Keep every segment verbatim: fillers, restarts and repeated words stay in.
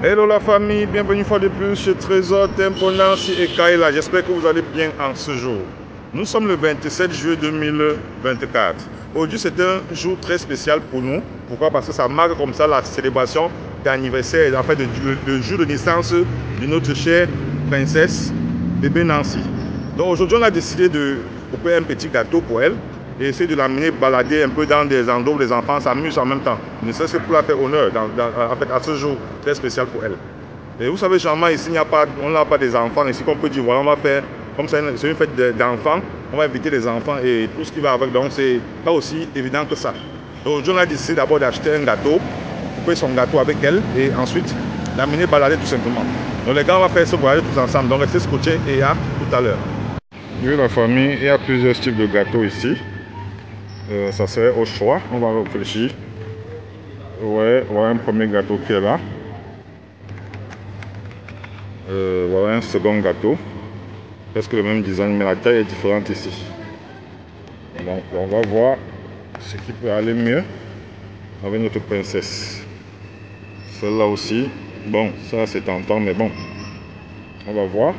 Hello la famille, bienvenue une fois de plus chez Trésor Tempo, Nancy et Kayla. J'espère que vous allez bien en ce jour. Nous sommes le vingt-sept juillet deux mille vingt-quatre. Aujourd'hui c'est un jour très spécial pour nous. Pourquoi? Parce que ça marque comme ça la célébration d'anniversaire et en fait le jour de naissance de notre chère princesse bébé Nancy. Donc aujourd'hui on a décidé de couper un petit gâteau pour elle et essayer de l'amener balader un peu dans des endroits où les enfants s'amusent en même temps. Ne serait-ce que pour la faire honneur dans, dans, en fait, à ce jour très spécial pour elle. Et vous savez, généralement, ici, il n'y a pas, on n'a pas des enfants. Ici, qu'on peut dire, voilà, on va faire, comme c'est une, une fête d'enfants, on va inviter les enfants et tout ce qui va avec. Donc, c'est pas aussi évident que ça. Donc, John a décidé d'abord d'acheter un gâteau, couper son gâteau avec elle et ensuite l'amener balader tout simplement. Donc, les gars, on va faire ce voyage tous ensemble. Donc, restez scotchés et à tout à l'heure. Oui, la famille, il y a plusieurs types de gâteaux ici. Euh, ça serait au choix, on va réfléchir. Ouais, voilà un premier gâteau qui est là. Euh, voilà un second gâteau. Presque le même design, mais la taille est différente ici. Donc on va voir ce qui peut aller mieux avec notre princesse. Celle-là aussi, bon, ça c'est tentant, mais bon. On va voir.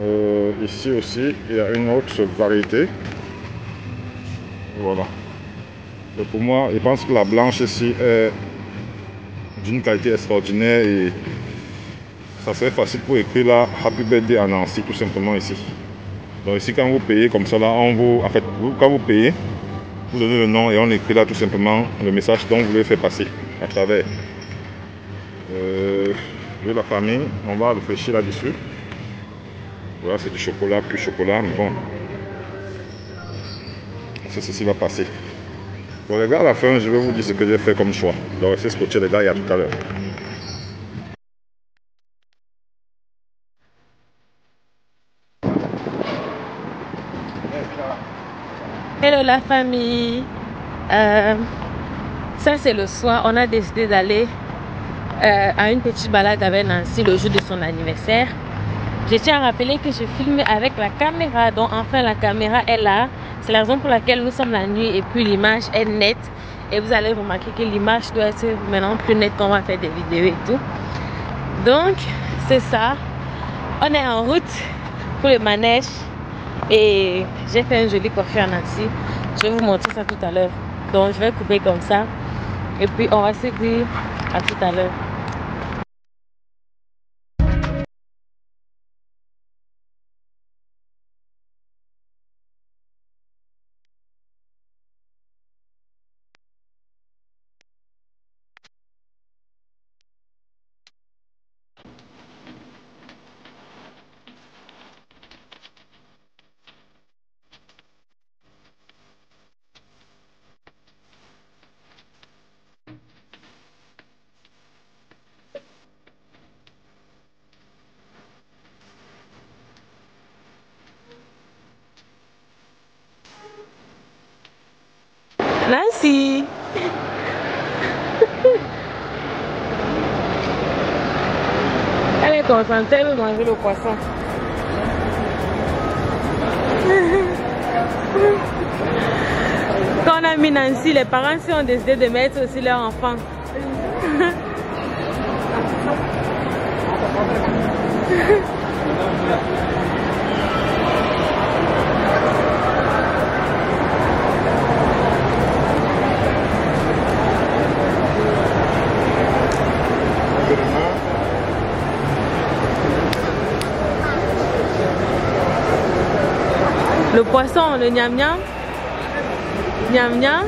Euh, ici aussi, il y a une autre variété. Voilà. Et pour moi, je pense que la blanche ici est d'une qualité extraordinaire et ça serait facile pour écrire là Happy Birthday à Nancy tout simplement ici. Donc ici, quand vous payez comme ça, là, on vous, en fait, vous, quand vous payez, vous donnez le nom et on écrit là tout simplement le message dont vous voulez faire passer à travers. Euh, de la famille, on va réfléchir là-dessus. Voilà, c'est du chocolat, plus chocolat, mais bon. Ceci va passer. Bon, les gars, à la fin, je vais vous dire ce que j'ai fait comme choix. Donc, c'est ce côté, les gars, il y a tout à l'heure. Hello, la famille. Euh, ça, c'est le soir. On a décidé d'aller euh, à une petite balade avec Nancy le jour de son anniversaire. Je tiens à rappeler que je filme avec la caméra, donc enfin la caméra est là. C'est la raison pour laquelle nous sommes la nuit et puis l'image est nette. Et vous allez remarquer que l'image doit être maintenant plus nette quand on va faire des vidéos et tout. Donc c'est ça. On est en route pour le manège et j'ai fait un joli coiffure à Nancy. Je vais vous montrer ça tout à l'heure. Donc je vais couper comme ça et puis on va se dire à tout à l'heure. Nancy. Elle est contente, elle veut manger le poisson. Quand on a mis Nancy, les parents si ont décidé de mettre aussi leur enfant. Le poisson, le niam niam, niam niam,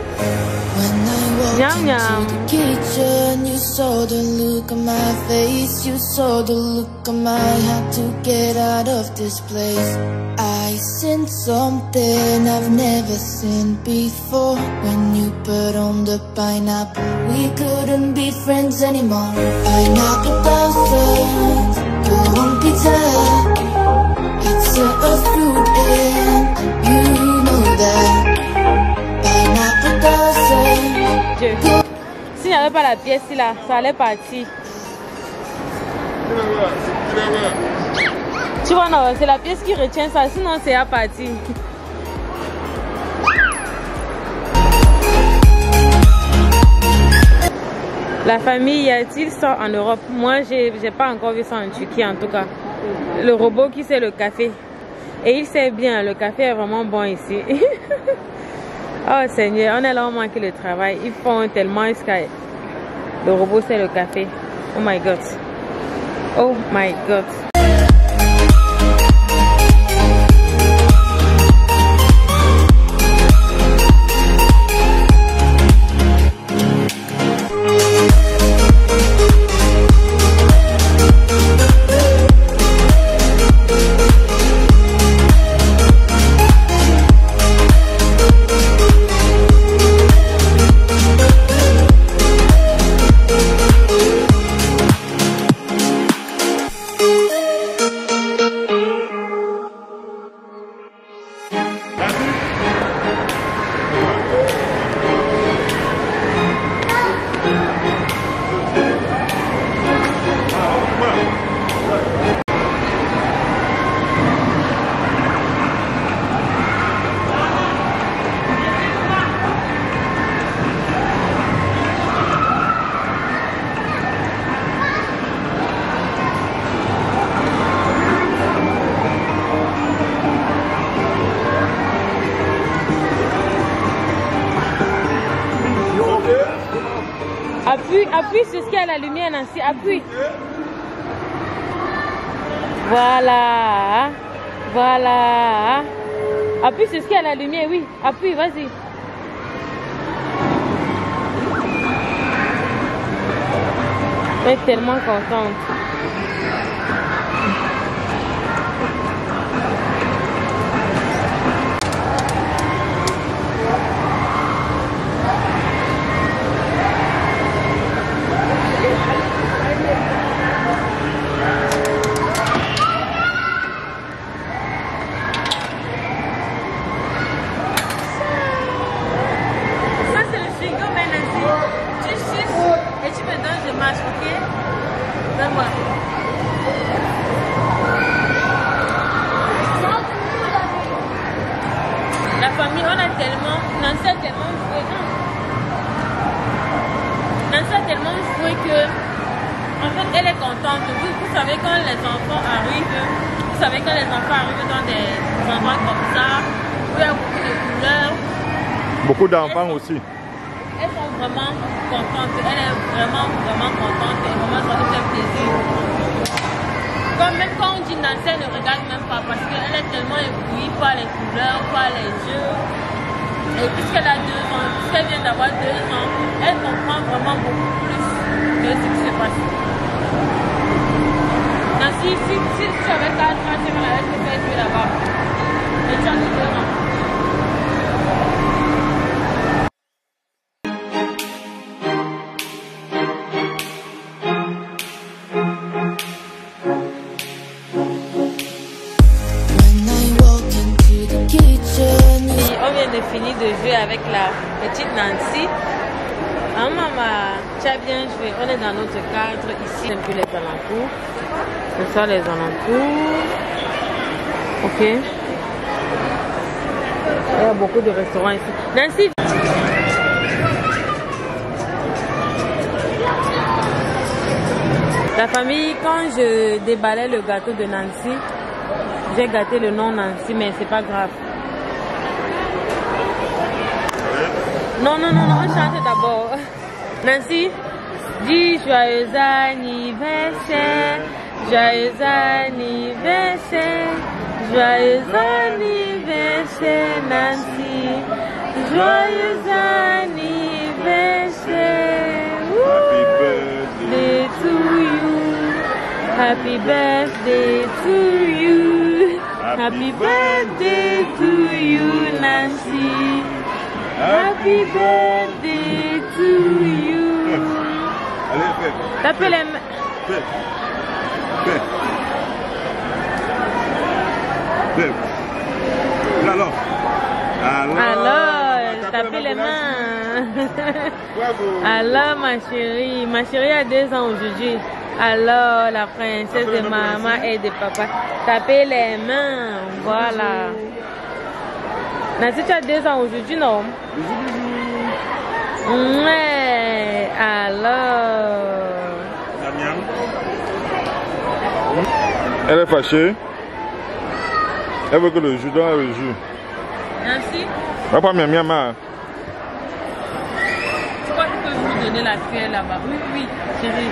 niam niam. Kitchen, you saw the look on my face, you saw the look on my heart to get out of this place. I sense something I've never seen before. When you put on the pineapple, we couldn't be friends anymore. Pineapple bounces, you won't be tired. It's a fruit and you know that. Pineapple bounces. Si n'y avait pas la pièce là, ça allait partir. Tu vois, non, c'est la pièce qui retient ça, sinon c'est à partir. La famille, y a-t-il ça en Europe? Moi, j'ai pas encore vu ça en Turquie, en tout cas. Le robot qui sait le café. Et il sait bien, le café est vraiment bon ici. Oh Seigneur, on est là, on manque le travail. Ils font tellement Sky. Le robot sait le café. Oh my God. Oh my God. Appuie, appuie sur ce qu'il y a la lumière, Nancy, appuie. Voilà. Voilà. Appuie sur ce qu'il y a la lumière, oui. Appuie, vas-y. Je suis tellement contente. Beaucoup d'enfants aussi. Elles sont vraiment contentes. Elle est vraiment, vraiment contente. Et vraiment, ça fait plaisir. Comme même quand on dit Nancy, elle ne regarde même pas parce qu'elle est tellement éblouie par les couleurs, par les jeux. Et puisqu'elle a deux ans, puisqu'elle vient d'avoir deux ans, elle comprend vraiment beaucoup plus de ce qui se passe. Nancy, si, si tu avais quatre ans, tu m'as laissé faire jouer là-bas. Et tu as deux ans. Avec la petite Nancy. Ah maman, tu as bien joué. On est dans notre cadre ici. On fait les alentours. On sort les alentours. Ok. Il y a beaucoup de restaurants ici. Nancy. La famille, quand je déballais le gâteau de Nancy, j'ai gâté le nom Nancy, mais c'est pas grave. Non, non, non, non, on chante d'abord. Nancy, dis joyeux anniversaire, joyeux anniversaire, joyeux anniversaire, Nancy, joyeux anniversaire. Happy birthday to you, happy birthday to you, happy birthday to you, Nancy. Happy birthday to you. Allez, fais. Tapez les mains. Fais. Fais. Fais. Fais. Alors. Alors. Alors, tapez les mains. Bravo. Alors, ma chérie. Ma chérie a deux ans aujourd'hui. Alors, la princesse de maman et de papa. Tapez les mains. Voilà. Nancy, tu as deux ans aujourd'hui, non? Ouais, alors. Elle est fâchée. Elle veut que le jus, donne le jus. Merci. Va pas miam miam. Tu crois que vous donnez la cuillère là-bas? Oui, oui, chérie.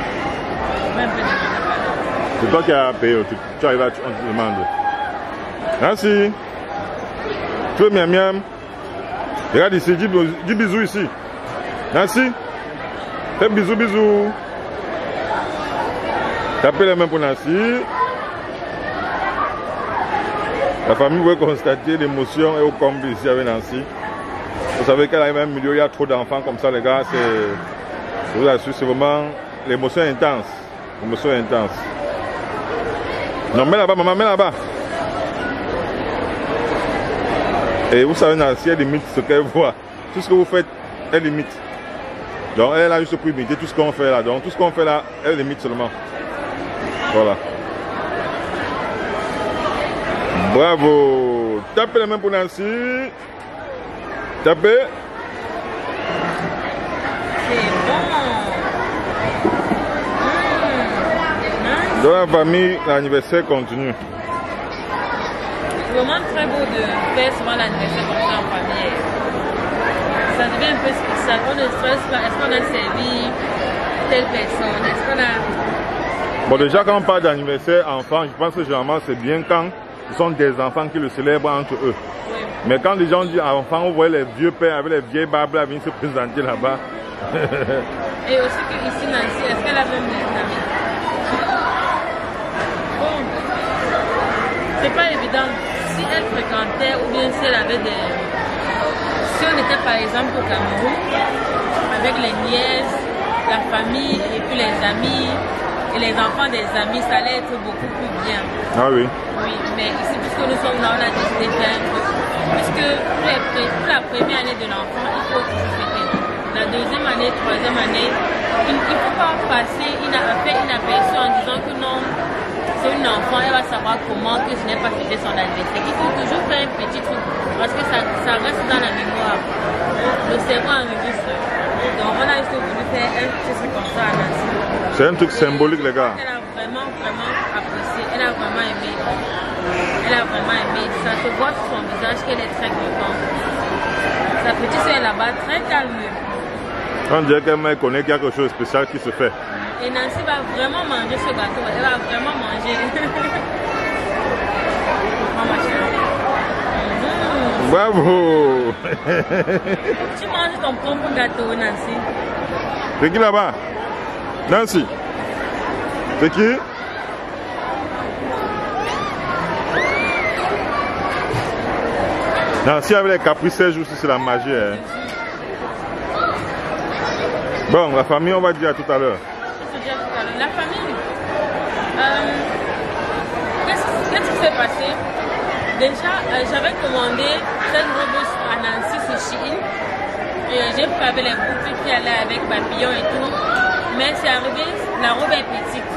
C'est toi qui as payé, tu, tu arrives là, tu, on te demande. Nancy, tu veux miam miam? Regarde ici, dis, dis bisous ici. Nancy, fais bisous, bisous. Tapez les mains pour Nancy. La famille veut constater l'émotion et au comble ici avec Nancy. Vous savez qu'elle arrive à un milieu, il y a trop d'enfants comme ça, les gars. Je vous assure, c'est vraiment l'émotion intense. L'émotion intense. Non, mets là-bas, maman, mets là-bas. Et vous savez, Nancy, elle limite ce qu'elle voit. Tout ce que vous faites, elle limite. Donc, elle a juste pour imiter tout ce qu'on fait là. Donc, tout ce qu'on fait là, elle limite seulement. Voilà. Bravo. Tapez les mains pour Nancy. Tapez. Dans la famille, l'anniversaire continue. C'est vraiment très beau de faire souvent l'anniversaire comme ça en famille. Ça devient un peu spécial. On ne stresse pas. Est-ce qu'on a servi telle personne? Est-ce qu'on a... Bon, déjà, quand on parle d'anniversaire enfant, je pense que généralement, c'est bien quand ce sont des enfants qui le célèbrent entre eux. Oui. Mais quand les gens disent enfants, on voit les vieux pères avec les vieilles barbes à venir se présenter là-bas. Et aussi que ici, Nancy, est-ce qu'elle a même des amis? C'est pas évident. Si elle fréquentait ou bien si elle avait des... Si on était par exemple au Cameroun, avec les nièces, la famille et puis les amis et les enfants des amis, ça allait être beaucoup plus bien. Ah oui. Oui, mais ici, puisque nous sommes là, on a décidé de faire un peu. Puisque pour la première année de l'enfant, il faut tout fêter. La deuxième année, troisième année, il ne faut pas passer inaperçu en disant que non, une enfant, elle va savoir comment que je n'ai pas fêté son anniversaire. Il faut toujours faire un petit truc parce que ça, ça reste dans la mémoire. Le cerveau enregistre. Donc on a juste voulu faire un petit truc comme ça à Nancy. C'est un truc et symbolique, les gars. Elle a vraiment, vraiment apprécié. Elle a vraiment aimé. Elle a vraiment aimé. Ça se voit sur son visage qu'elle est très contente. Sa petite soeur est là-bas, très calme. On dirait qu'elle connaît quelque chose de spécial qui se fait. Et Nancy va vraiment manger ce gâteau, elle va vraiment manger. mmh. Bravo. Tu manges ton propre gâteau, Nancy. C'est qui là-bas? Nancy. C'est qui? Nancy avec les caprices, c'est la magie. Hein. Bon, la famille, on va dire à tout à l'heure. La famille, euh, qu'est-ce qui s'est passé? Déjà, euh, j'avais commandé cette robe à Nancy Souchine. Euh, J'ai préparé les boutiques qui allaient avec papillon et tout. Mais c'est arrivé, la robe est petite.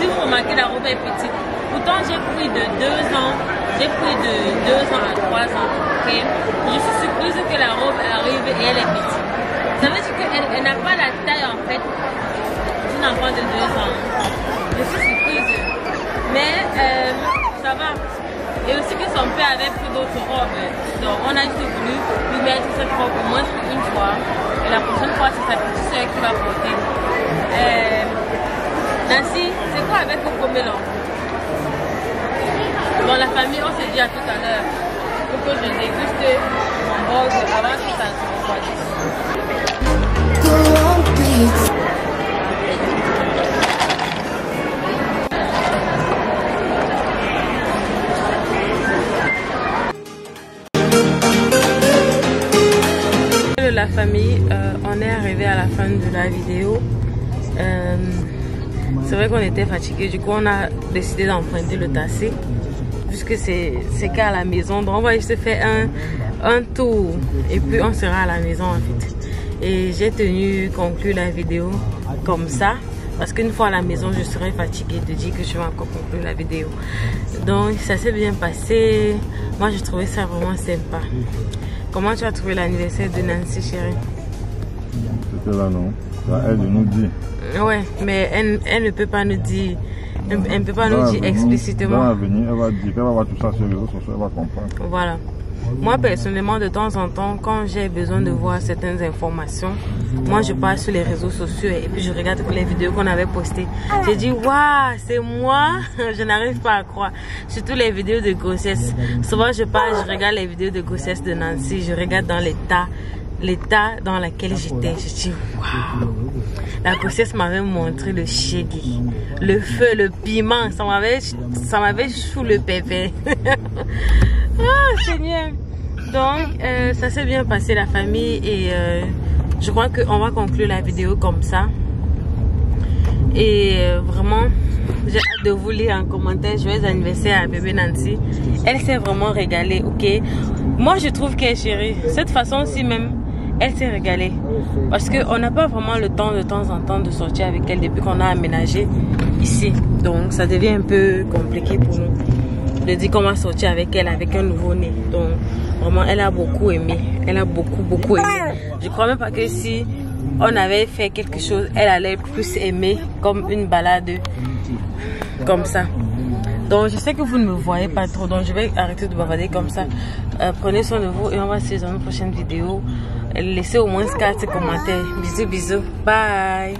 Si vous remarquez, la robe est petite. Pourtant, j'ai pris de deux ans. J'ai pris de deux ans à trois ans. Okay? Je suis surprise que la robe arrive et elle est petite. Ça veut dire qu'elle n'a pas la taille en fait. Enfant de deux ans. Je suis surprise. Mais euh, ça va. Et aussi que son père avait pris d'autres robes. Donc on a juste voulu lui mettre cette robe au moins une fois. Et la prochaine fois, c'est sa petite soeur qui va porter. Euh, Nancy, c'est quoi avec Cocomelon? Bon, la famille, on se dit à tout à l'heure. Pour que je déguste mon bol avant que ça se refroidisse. La famille, euh, on est arrivé à la fin de la vidéo. Euh, c'est vrai qu'on était fatigué, du coup on a décidé d'emprunter le taxi puisque c'est qu'à la maison, donc on va juste faire un, un tour et puis on sera à la maison en fait. Et j'ai tenu conclure la vidéo comme ça parce qu'une fois à la maison je serai fatiguée de dire que je vais encore conclure la vidéo. Donc ça s'est bien passé, moi j'ai trouvé ça vraiment sympa. Comment tu as trouvé l'anniversaire de Nancy, chérie? C'était là, non? Là, elle nous dit. Oui, mais elle, elle ne peut pas nous dire. Elle ne peut pas dans nous dire explicitement. Dans l'avenir, elle va dire, elle va voir tout ça sur les réseaux sociaux, elle va comprendre. Voilà. Moi, personnellement, de temps en temps, quand j'ai besoin de voir certaines informations, moi, je pars sur les réseaux sociaux et puis je regarde les vidéos qu'on avait postées. Je dis, waouh, c'est moi. Je n'arrive pas à croire. Surtout les vidéos de grossesse. Souvent, je pars, je regarde les vidéos de grossesse de Nancy. Je regarde dans l'état, l'état dans lequel j'étais. Je dis, waouh. La grossesse m'avait montré le chéri, le feu, le piment. Ça m'avait chou le pépé. Ah, Seigneur. Donc, euh, ça s'est bien passé la famille et euh, je crois qu'on va conclure la vidéo comme ça. Et euh, vraiment, j'ai hâte de vous lire en commentaire. Joyeux anniversaire à bébé Nancy. Elle s'est vraiment régalée, ok? Moi, je trouve qu'elle est chérie. Cette façon-ci même, elle s'est régalée. Parce qu'on n'a pas vraiment le temps de temps en temps de sortir avec elle depuis qu'on a aménagé ici. Donc, ça devient un peu compliqué pour nous de dire qu'on va sortir avec elle, avec un nouveau-né. Donc, vraiment, elle a beaucoup aimé. Elle a beaucoup, beaucoup aimé. Je crois même pas que si on avait fait quelque chose, elle allait plus aimer, comme une balade, comme ça. Donc, je sais que vous ne me voyez pas trop. Donc, je vais arrêter de bavarder comme ça. Euh, prenez soin de vous et on va se voir dans une prochaine vidéo. Laissez au moins quatre commentaires. Bisous, bisous. Bye.